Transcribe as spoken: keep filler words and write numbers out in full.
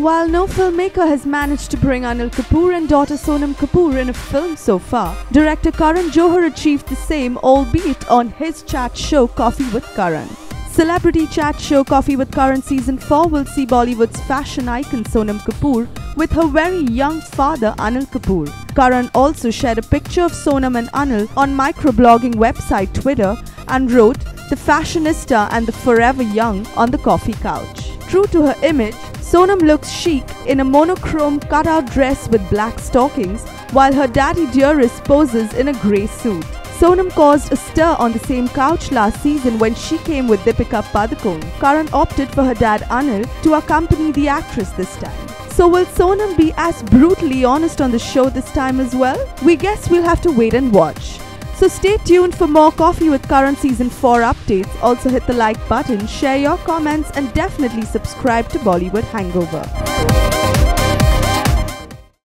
While no filmmaker has managed to bring Anil Kapoor and daughter Sonam Kapoor in a film so far, director Karan Johar achieved the same, albeit on his chat show Coffee with Karan. Celebrity chat show Koffee with Karan Season four will see Bollywood's fashion icon Sonam Kapoor with her very young father Anil Kapoor. Karan also shared a picture of Sonam and Anil on microblogging website Twitter and wrote, "The fashionista and the forever young on the coffee couch." True to her image, Sonam looks chic in a monochrome cutout dress with black stockings, while her daddy dearest poses in a grey suit. Sonam caused a stir on the same couch last season when she came with Deepika Padukone. Karan opted for her dad Anil to accompany the actress this time. So will Sonam be as brutally honest on the show this time as well? We guess we'll have to wait and watch. So stay tuned for more Koffee with Karan Season four updates. Also hit the like button, share your comments and definitely subscribe to Bollywood Hangover.